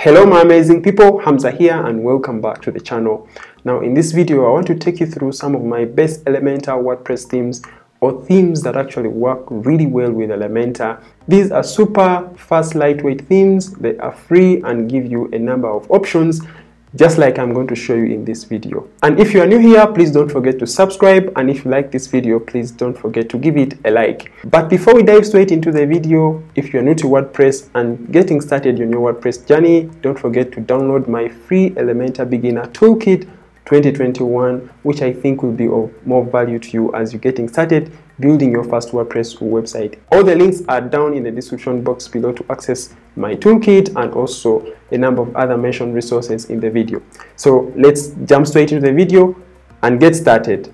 Hello my amazing people, Hamza here and welcome back to the channel. Now in this video I want to take you through some of my best Elementor WordPress themes or themes that actually work really well with Elementor. These are super fast, lightweight themes. They are free and give you a number of options, just like I'm going to show you in this video. And if you are new here, please don't forget to subscribe, and if you like this video, please don't forget to give it a like. But before we dive straight into the video, if you are new to WordPress and getting started your new WordPress journey, don't forget to download my free Elementor Beginner Toolkit 2021, which I think will be of more value to you as you're getting started building your first WordPress website. All the links are down in the description box below to access my toolkit and also a number of other mentioned resources in the video. So let's jump straight into the video and get started.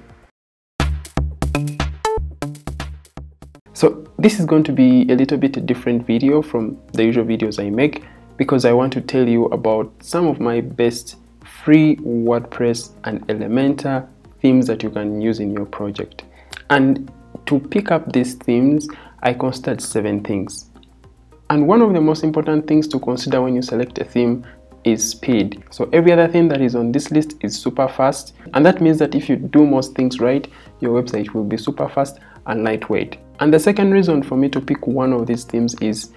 So this is going to be a little bit different video from the usual videos I make, because I want to tell you about some of my best free WordPress and Elementor themes that you can use in your project. And to pick up these themes, I considered 7 things. And one of the most important things to consider when you select a theme is speed. So every other theme that is on this list is super fast, and that means that if you do most things right, your website will be super fast and lightweight. And the second reason for me to pick one of these themes is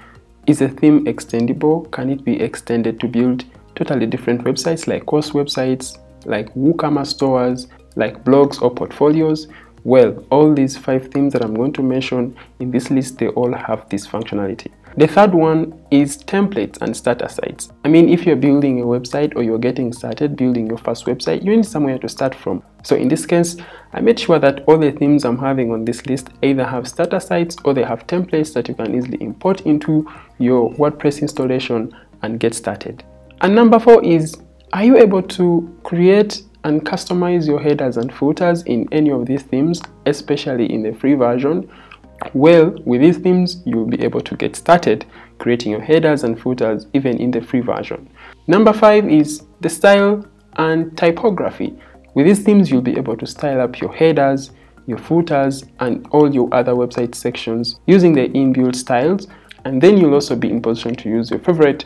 a theme extendable? Can it be extended to build totally different websites, like course websites, like WooCommerce stores, like blogs or portfolios? Well, all these 5 themes that I'm going to mention in this list, they all have this functionality. The third one is templates and starter sites. I mean, if you're building a website or you're getting started building your first website, you need somewhere to start from. So in this case, I made sure that all the themes I'm having on this list either have starter sites or they have templates that you can easily import into your WordPress installation and get started. And number 4 is, are you able to create and customize your headers and footers in any of these themes, especially in the free version? Well, with these themes, you'll be able to get started creating your headers and footers even in the free version. Number 5 is the style and typography. With these themes, you'll be able to style up your headers, your footers, and all your other website sections using the inbuilt styles, and then you'll also be in position to use your favorite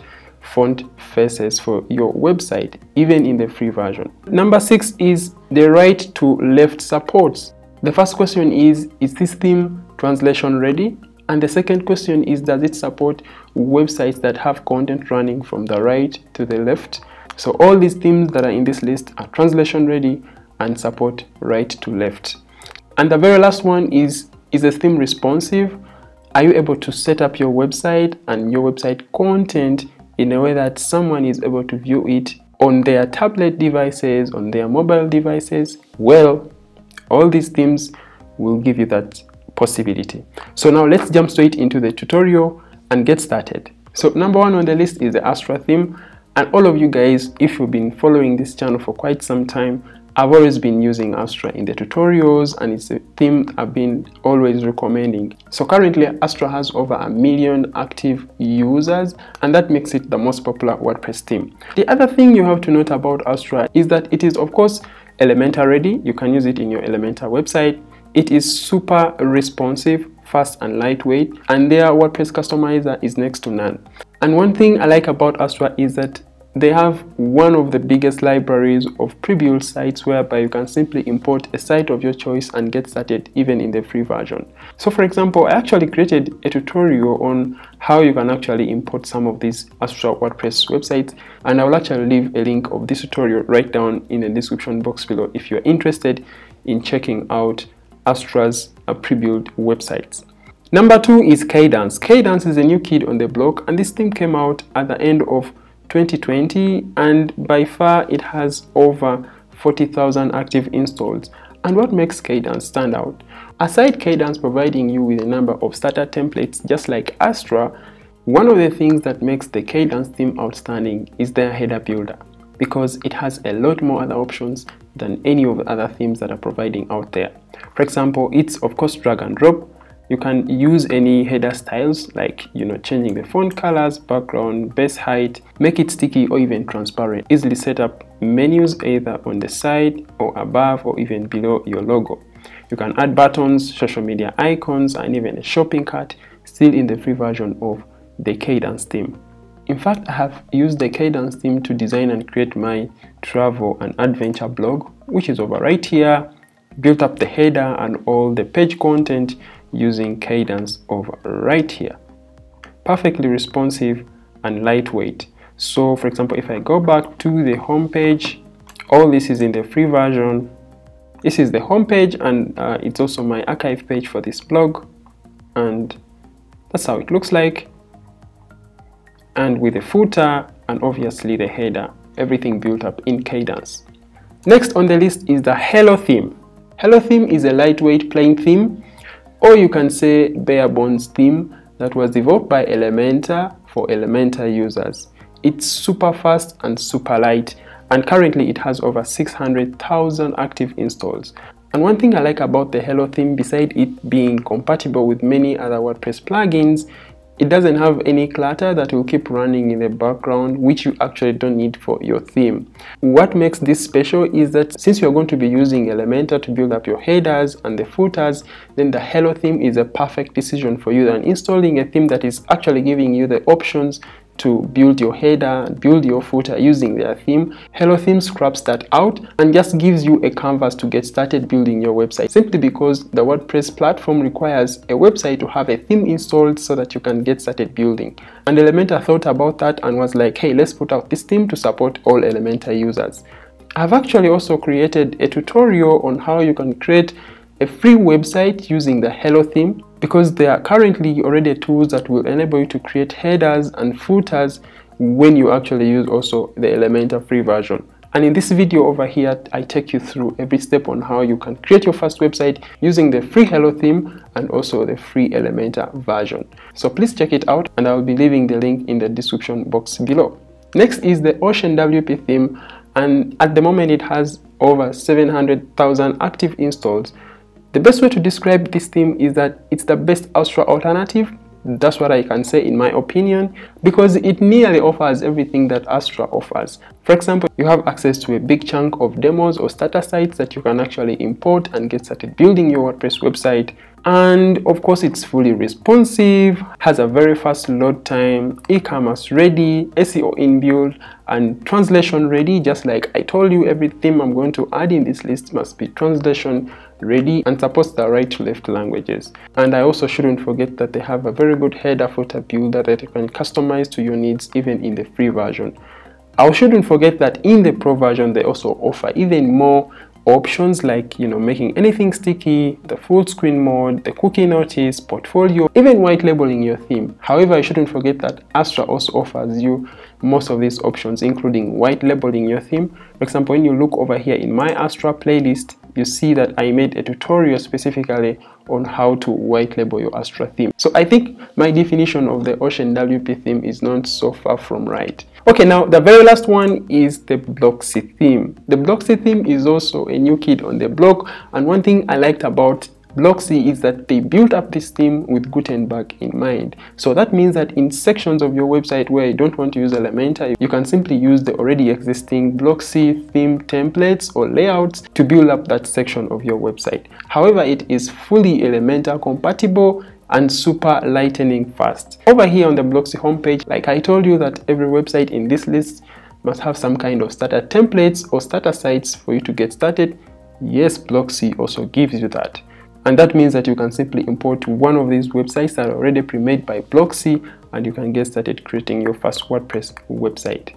font faces for your website, even in the free version. Number 6 is the right to left supports. The first question is this theme translation ready? And the second question is, does it support websites that have content running from the right to the left? So all these themes that are in this list are translation ready and support right to left. And the very last one is the theme responsive? Are you able to set up your website and your website content in a way that someone is able to view it on their tablet devices, on their mobile devices? Well, all these themes will give you that possibility. So now let's jump straight into the tutorial and get started. So number 1 on the list is the Astra theme. And all of you guys, if you've been following this channel for quite some time, I've always been using Astra in the tutorials, and it's a theme I've been always recommending. So currently Astra has over 1 million active users, and that makes it the most popular WordPress theme. The other thing you have to note about Astra is that it is of course Elementor ready. You can use it in your Elementor website. It is super responsive, fast and lightweight, and their WordPress customizer is next to none. And one thing I like about Astra is that they have one of the biggest libraries of pre-built sites, whereby you can simply import a site of your choice and get started even in the free version. So for example, I actually created a tutorial on how you can actually import some of these Astra WordPress websites, and I will actually leave a link of this tutorial right down in the description box below if you're interested in checking out Astra's pre-built websites. Number 2 is Kadence. Kadence is a new kid on the block, and this theme came out at the end of 2020, and by far it has over 40,000 active installs. And what makes Kadence stand out? Aside Kadence providing you with a number of starter templates just like Astra, one of the things that makes the Kadence theme outstanding is their header builder, because it has a lot more other options than any of the other themes that are providing out there. For example, it's of course drag and drop. You can use any header styles, like, you know, changing the font colors, background, base height, make it sticky or even transparent. Easily set up menus either on the side or above or even below your logo. You can add buttons, social media icons, and even a shopping cart, still in the free version of the Kadence theme. In fact, I have used the Kadence theme to design and create my travel and adventure blog, which is over right here. Built up the header and all the page content using Kadence over right here. Perfectly responsive and lightweight. So for example, if I go back to the home page, all this is in the free version. This is the home page, and it's also my archive page for this blog, and that's how it looks like. And with the footer and obviously the header, everything built up in Kadence. Next on the list is the Hello theme. Hello theme is a lightweight plain theme, or you can say bare bones theme, that was developed by Elementor for Elementor users. It's super fast and super light, and currently it has over 600,000 active installs. And one thing I like about the Hello theme, besides it being compatible with many other WordPress plugins, it doesn't have any clutter that will keep running in the background, which you actually don't need for your theme. What makes this special is that since you're going to be using Elementor to build up your headers and the footers, then the Hello theme is a perfect decision for you than installing a theme that is actually giving you the options to build your header and build your footer using their theme. Hello theme scraps that out and just gives you a canvas to get started building your website, simply because the WordPress platform requires a website to have a theme installed so that you can get started building. And Elementor thought about that and was like, hey, let's put out this theme to support all Elementor users. I've actually also created a tutorial on how you can create a free website using the Hello theme, because there are currently already tools that will enable you to create headers and footers when you actually use also the Elementor free version. And in this video over here, I take you through every step on how you can create your first website using the free Hello theme and also the free Elementor version. So please check it out, and I'll be leaving the link in the description box below. Next is the OceanWP theme, and at the moment it has over 700,000 active installs. The best way to describe this theme is that it's the best Astra alternative. That's what I can say in my opinion, because it nearly offers everything that Astra offers. For example, you have access to a big chunk of demos or starter sites that you can actually import and get started building your WordPress website. And of course, it's fully responsive, has a very fast load time, e-commerce ready, SEO inbuilt, and translation ready. Just like I told you, every theme I'm going to add in this list must be translation ready and supports the right to left languages. And I also shouldn't forget that they have a very good header footer builder that you can customize to your needs even in the free version. I shouldn't forget that in the pro version they also offer even more options, like making anything sticky, the full screen mode, the cookie notice, portfolio, even white labeling your theme. However, I shouldn't forget that Astra also offers you most of these options, including white labeling your theme. For example, when you look over here in my Astra playlist, you see that I made a tutorial specifically on how to white label your Astra theme. So I think my definition of the OceanWP theme is not so far from right. Okay, now the very last one is the Blocksy theme. The Blocksy theme is also a new kid on the block, and one thing I liked about Blocksy is that they built up this theme with Gutenberg in mind. So that means that in sections of your website where you don't want to use Elementor, you can simply use the already existing Blocksy theme templates or layouts to build up that section of your website. However, it is fully Elementor compatible and super lightning fast. Over here on the Blocksy homepage, like I told you that every website in this list must have some kind of starter templates or starter sites for you to get started. Yes, Blocksy also gives you that. And that means that you can simply import one of these websites that are already pre-made by Blocksy, and you can get started creating your first WordPress website.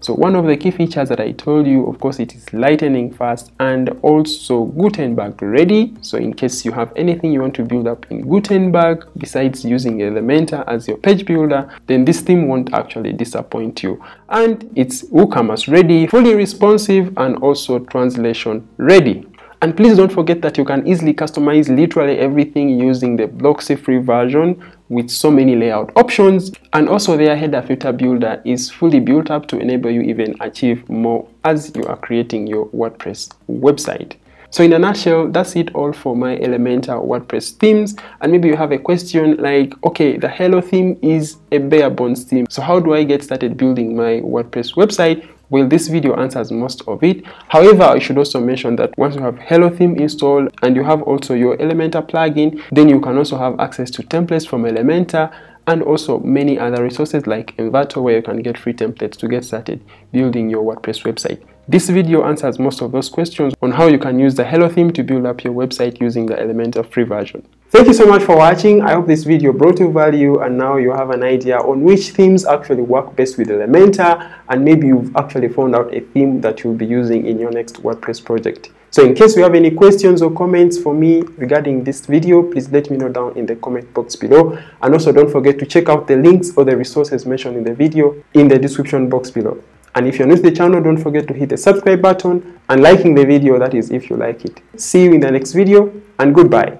So one of the key features that I told you, of course, it is lightning fast and also Gutenberg ready. So in case you have anything you want to build up in Gutenberg, besides using Elementor as your page builder, then this theme won't actually disappoint you. And it's WooCommerce ready, fully responsive, and also translation ready. And please don't forget that you can easily customize literally everything using the Blocksy free version with so many layout options. And also their header filter builder is fully built up to enable you even achieve more as you are creating your WordPress website. So in a nutshell, that's it all for my Elementor WordPress themes. And maybe you have a question like, okay, the Hello theme is a bare bones theme, so how do I get started building my WordPress website? Well, this video answers most of it. However, I should also mention that once you have Hello theme installed and you have also your Elementor plugin, then you can also have access to templates from Elementor and also many other resources like Envato, where you can get free templates to get started building your WordPress website. This video answers most of those questions on how you can use the Hello theme to build up your website using the Elementor free version. Thank you so much for watching. I hope this video brought you value and now you have an idea on which themes actually work best with Elementor, and maybe you've actually found out a theme that you'll be using in your next WordPress project. So in case you have any questions or comments for me regarding this video, please let me know down in the comment box below. And also don't forget to check out the links or the resources mentioned in the video in the description box below. And if you're new to the channel, don't forget to hit the subscribe button and liking the video, that is if you like it. See you in the next video, and goodbye.